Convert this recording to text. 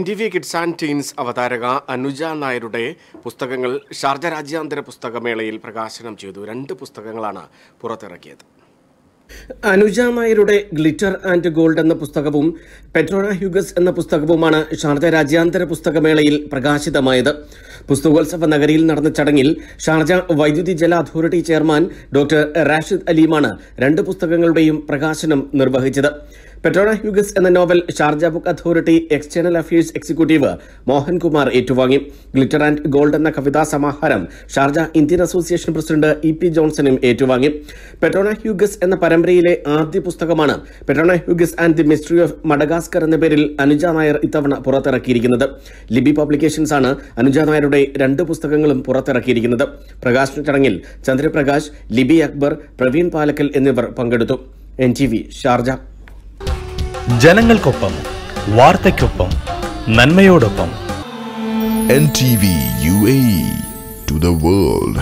NTV Kids and Teens അവതാരക Anuja നായരുടെ പുസ്തകങ്ങൾ Sharjah രാജ്യാന്തര പുസ്തകമേളയിൽ പ്രകാശനം ചെയ്തു. രണ്ട് പുസ്തകങ്ങളാണ് പുറത്തിറക്കിയത്. അനുജ നായരുടെ ഗ്ലിറ്റർ ആൻഡ് ഗോൾഡ് എന്ന പുസ്തകവും പെട്രോണ ഹ്യൂഗസ് എന്ന പുസ്തകവുമാണ് ഷാർജ രാജ്യാന്തര പുസ്തകമേളയിൽ പ്രകാശിതമായത്. പുസ്തകോത്സവ നഗരിയിൽ നടന്ന ചടങ്ങിൽ ഷാർജ വൈദ്യുതി ജല അതോറിറ്റി ചെയർമാൻ ഡോക്ടർ റാഷിദ് അലിയുമാണ് രണ്ട് പുസ്തകങ്ങളുടെയും പ്രകാശനം നിർവഹിച്ചത്. പെട്രോണ ഹ്യൂഗസ് എന്ന novel Sharjah book authority external affairs executive Mohan Kumar ഏറ്റുവാങ്ങി. ഗ്ലിറ്റർ ആൻഡ് ഗോൾഡ് എന്ന കവിതാ സമാഹാരം Sharjah Indian association president E.P. ജോൺസനും ഏറ്റുവാങ്ങി. പെട്രോണ ഹ്യൂഗസ് എന്ന പരമ്പരയിലെ ആദ്യ പുസ്തകമാണ് Petrona Hughes and the mystery of Madagascar എന്ന പേരിൽ അനുജ നായർ ഇത്തവണ പുറത്തിറക്കിയിരിക്കുന്നത്. ലിബി പബ്ലിക്കേഷൻസ് ആണ് അനുജ നായരുടെ രണ്ട് പുസ്തകങ്ങളും പുറത്തിറക്കിയിരിക്കുന്നത്. പ്രകാശന ചടങ്ങിൽ ചന്ദ്രപ്രകാശ്, ലിബി, അക്ബർ, പ്രവീൺ, പാലക്കൽ എന്നിവർ പങ്കെടുത്തു. NTV Sharjah. ജനങ്ങൾക്കൊപ്പം, വാർത്തയ്ക്കൊപ്പം, നന്മയോടൊപ്പം. NTV UAE to the world.